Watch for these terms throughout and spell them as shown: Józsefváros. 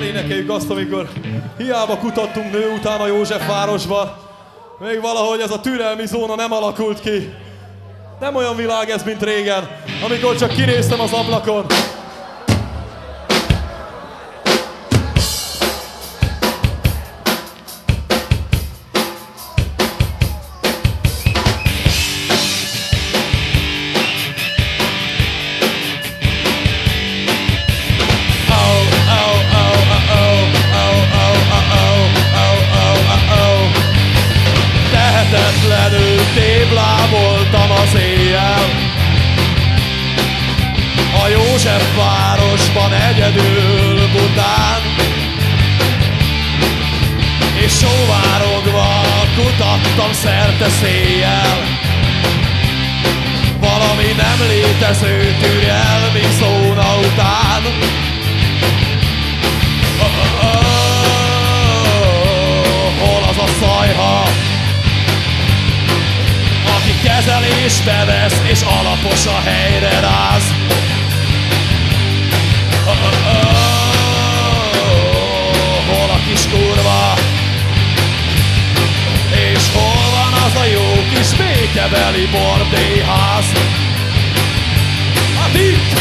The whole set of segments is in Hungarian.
elénekeljük azt, amikor hiába kutattunk nő után a Józsefvárosba, még valahogy ez a türelmi zóna nem alakult ki. Nem olyan világ ez, mint régen, amikor csak kinéztem az ablakon. Tehetetlenül tébláboltam az éjjel, a Józsefvárosban egyedül bután, és sóvárogva kutattam szerte széjjel valami nem létező türelmi zóna után. Hol az a szajha, kezelésbe vesz és alapos a helyre ráz? Hol a kis kurva? És hol van az a jó kis békebeli bordélyház? Hát itt!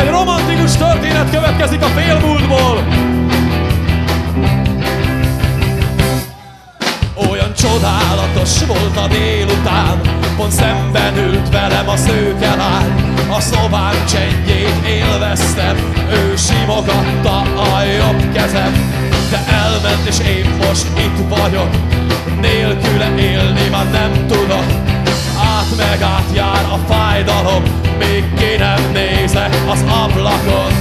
Egy romantikus történet következik a félmúltból. Csodálatos volt a délután, pont szemben ült velem a szőkelány. A szobám csendjét élveztem, ő simogatta a jobb kezem. De elment és én most itt vagyok, nélküle élni már nem tudok. Át meg átjár a fájdalom, még ki nem nézek az ablakon.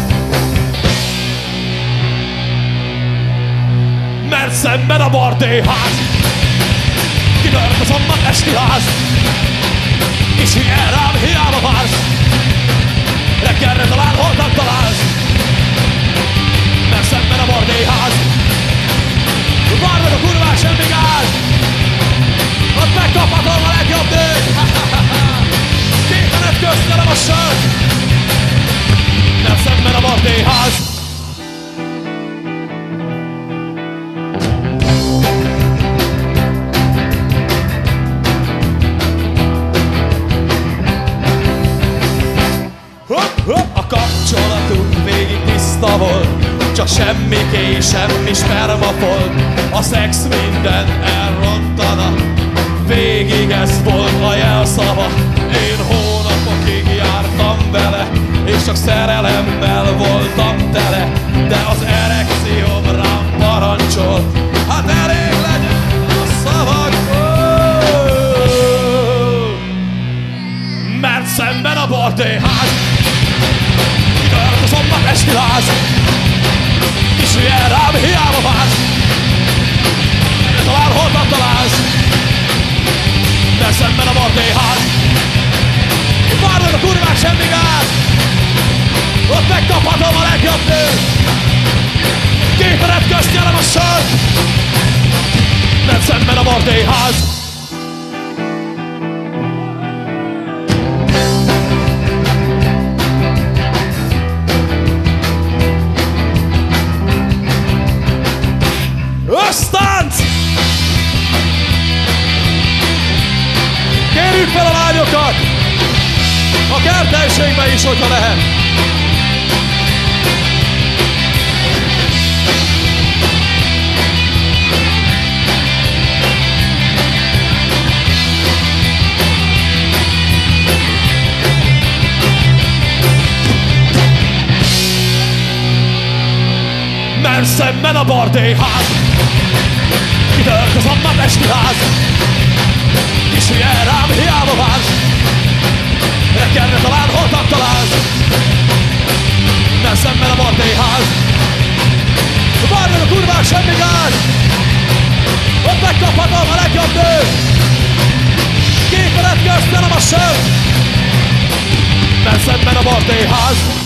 Mert szemben a bordélyház, kitört a szombat esti ház, és hiány rám, hiába vársz, reggelre talán holnap találsz. Mert szemben a bordélyház, várj meg a kurván semmi gáz, ott megkaphatom a legjobb nőt. Képenet köztelem a sört, mert szemben a bordélyház. A kapcsolatunk végig tiszta volt, csak semmi kéj, semmi spermafolt. A szex minden elrontana, végig ez volt a jelszava. Én hónapokig jártam vele, és csak szerelemmel voltam tele. De az erekcióm rám parancsolt, hát elég legyen a szavak. Mert szemben a bordélyház, szombat esti láz, és ilyen rám, hiába vársz, de talán holnap találsz. Mert szemben a bordélyház, várj meg a kurvák semmi gáz, ott megkaphatom a legjobb nőt. Képenet közt nyelem a sört, mert szemben a bordélyház. Ösztánc! Kérjük fel a lányokat! A kertelségbe is, hogyha lehet! Mert szemben a bordélyház, kitört a szombat esti ház, és ilyen rám, hiába vársz, reggelre talán holnap találsz. Mert szemben a bordélyház, várj meg a kurvák semmi gáz, ott megkaphatom a legjobb nőt. Képenet köztelem a sört, mert szemben a bordélyház.